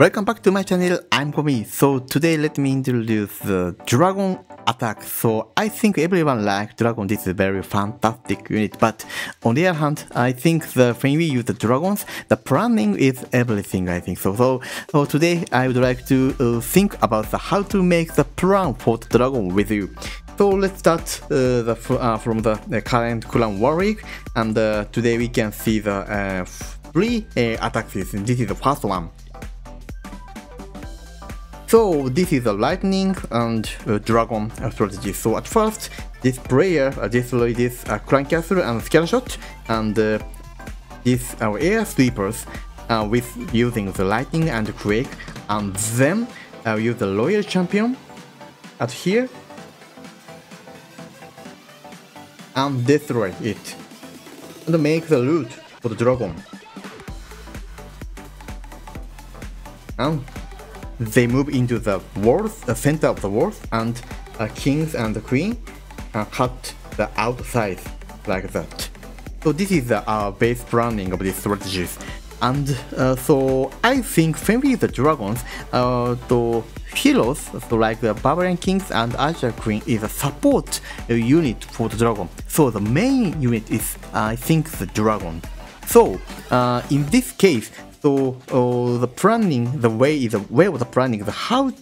Welcome back to my channel, I'm Komi. So today let me introduce the Dragon attack. So I think everyone likes Dragon, this is a very fantastic unit, but on the other hand, I think when we use the Dragons, the planning is everything, I think. So today I would like to think about how to make the plan for the Dragon with you. So let's start from the current Clan Warwick, and today we can see the three attacks. This is the first one. So this is a lightning and dragon strategy. So at first, this player destroys this clan castle and scatter shot, and these air sweepers with using the lightning and quake, and then use the Royal Champion at here and destroy it and make the route for the dragon. And they move into the walls, the center of the walls, and kings and the queen cut the outside like that. So this is the base planning of these strategies. And so I think when we use the dragons, the heroes, so like the Barbarian Kings and Archer Queen, is a support unit for the dragon. So the main unit is, I think, the dragon. So in this case, so the planning, the way of the planning, how to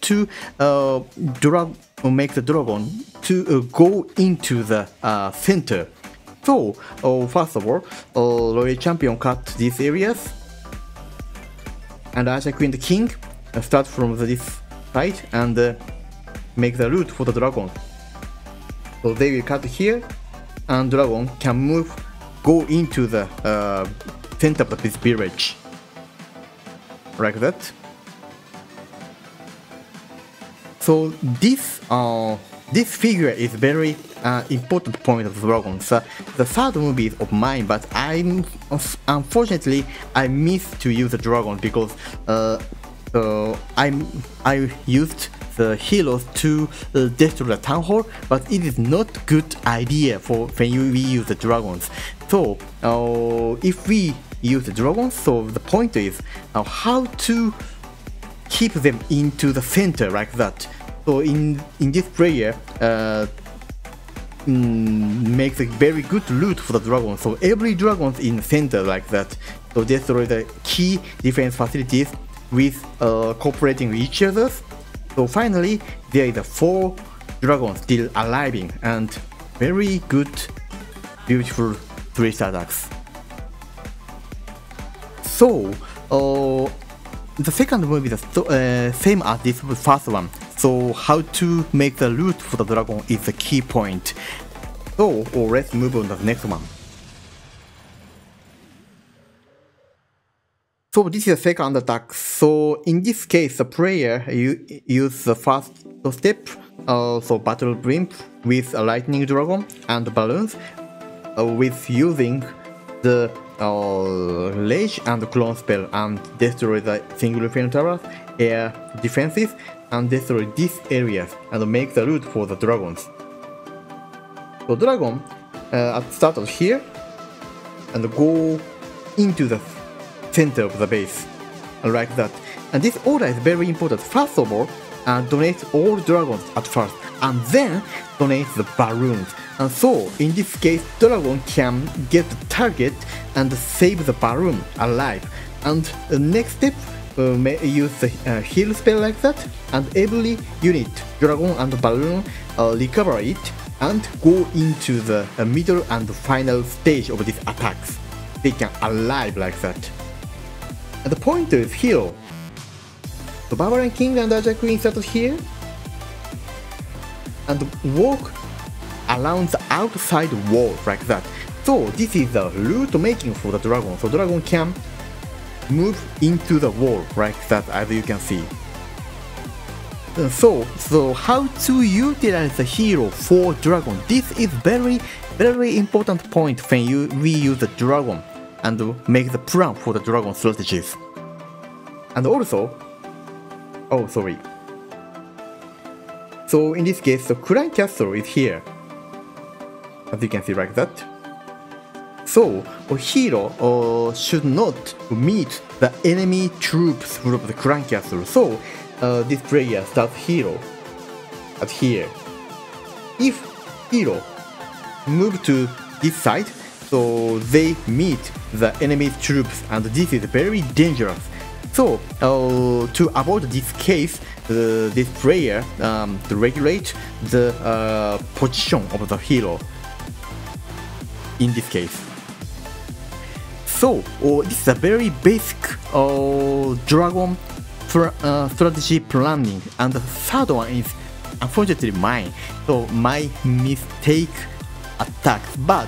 make the dragon to go into the center. So first of all, Royal Champion cut these areas, and Archer Queen the King start from this side and make the route for the dragon. So they will cut here, and dragon can move, go into the center of this village. Like that. So this figure is very important point of the dragons. The third movie is of mine, but unfortunately I missed to use the dragon because I used the heroes to destroy the town hall, but it is not good idea for when we use the dragons. So if we use the dragons, so the point is how to keep them into the center like that. So in this player makes a very good route for the dragon. So every dragon in the center like that. So destroy the key defense facilities with cooperating with each other. So finally there is a 4 dragons still arriving, and very good, beautiful 3-star attacks. So the second movie is the same as this first one. So how to make the route for the dragon is the key point. So let's move on to the next one. So this is the second attack. So in this case, the player uses the first step, so battle blimp with a lightning dragon and balloons, with using the rage and clone spell, and destroy the single flame towers, air defenses, and destroy these areas and make the route for the dragons. So dragon at start of here and go into the center of the base like that. And this order is very important. First of all, donate all dragons at first, and then donate the balloons. And so in this case, dragon can get the target and save the balloon alive. And the next step, may use the heal spell like that, and every unit, dragon and balloon, recover it and go into the middle and final stage of these attacks. They can alive like that. And the point is here. The Barbarian King and Archer Queen started here and walk around the outside wall like that. So this is the route making for the dragon. So dragon can move into the wall like that, as you can see. So how to utilize the hero for dragon? This is very important point when we use the dragon and make the plan for the dragon strategies. And also, so in this case, the clan castle is here, as you can see like that. So a hero should not meet the enemy troops from the clan castle. So this player starts hero at here. If hero move to this side, so they meet the enemy troops, and this is very dangerous. So to avoid this case, this player to regulate the position of the hero in this case. So this is a very basic dragon strategy planning. And the third one is unfortunately mine, so my mistake attack. But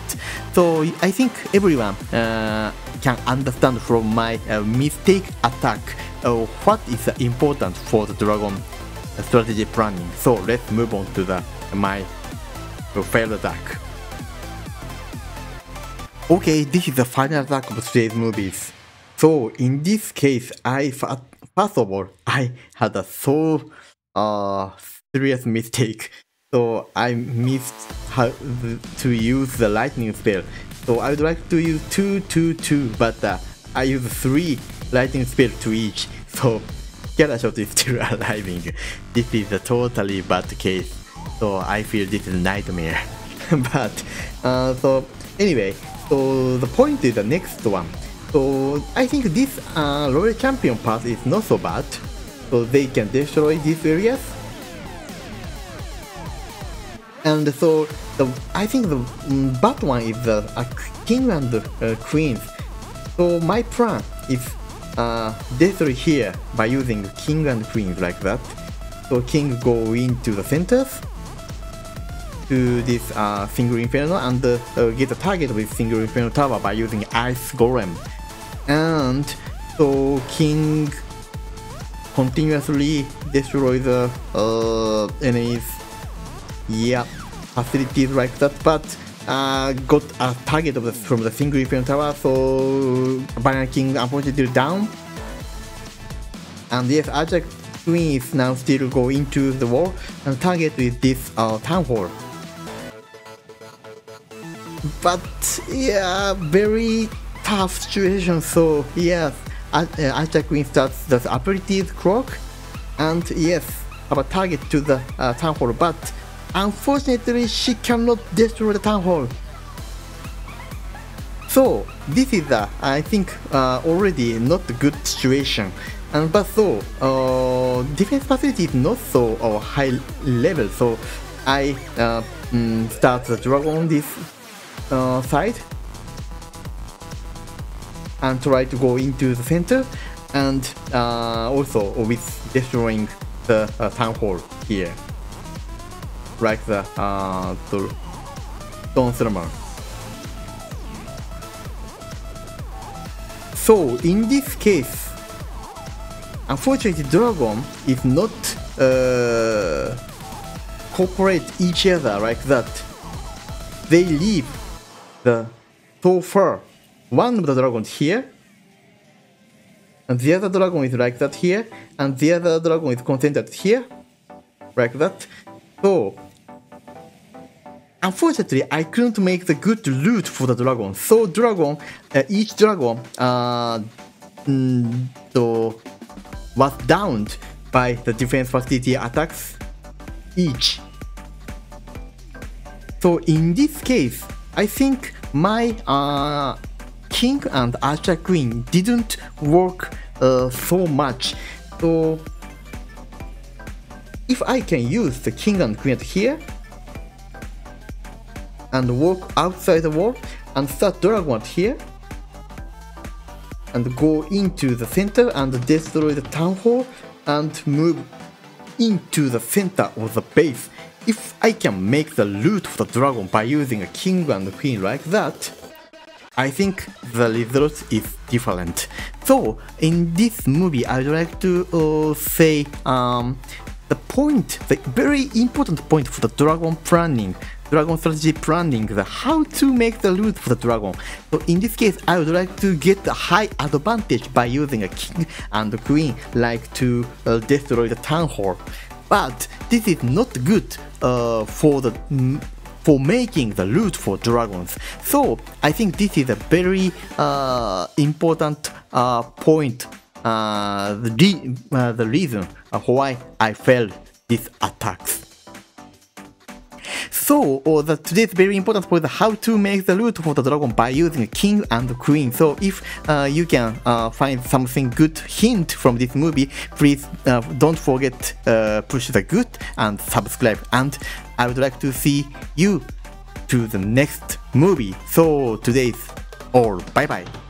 so I think everyone can understand from my mistake attack what is important for the dragon strategy planning. So let's move on to the my failed attack. Okay, this is the final attack of today's movies. So in this case, first of all, I had a so serious mistake. So I missed how to use the lightning spell. So I would like to use 2, 2, 2, but I use 3 lightning spells to each. So Karashot is still arriving. This is a totally bad case. So I feel this is a nightmare. But so anyway. So the point is the next one. So I think this Royal Champion path is not so bad. So they can destroy these areas. And so I think the bad one is the King and Queens. So my plan is destroy here by using King and Queens like that. So King go into the centers to this single inferno and get a target with single inferno tower by using ice golem. And so King continuously destroys the enemies, yeah, facilities like that, but got a target of from the single inferno tower. So Barbarian King unfortunately down, and yes, Archer Queen is now still go into the wall and target with this town hall. But yeah, very tough situation. So yes, Archer Queen starts the abilities clock, and yes, have a target to the town hall, but unfortunately she cannot destroy the town hall. So this is I think already not a good situation. And but so defense facility is not so high level, so I start the dragon on this side and try to go into the center, and also with destroying the town hall here, like the stone thermal. So in this case, unfortunately dragon is not cooperate each other like that. They leave the so far one of the dragons here, and the other dragon is like that here, and the other dragon is concentrated here like that. So unfortunately I couldn't make the good route for the dragon. So dragon each dragon was downed by the defense facility attacks each. So in this case, I think my King and Archer Queen didn't work so much. So if I can use the King and Queen here and walk outside the wall and start Dragon here and go into the center and destroy the town hall and move into the center of the base. If I can make the route of the dragon by using a King and Queen like that, I think the result is different. So in this movie I would like to say the very important point for the dragon planning, dragon strategy planning, the how to make the route for the dragon. So in this case, I would like to get a high advantage by using a King and a Queen, like to destroy the town hall. But this is not good for the for making the loot for dragons. So I think this is a very important point, the reason why I failed these attacks. So today is very important for the how to make the loot for the dragon by using king and queen. So if you can find something good hint from this movie, please don't forget push the good and subscribe, and I would like to see you to the next movie. So today's all. Bye bye.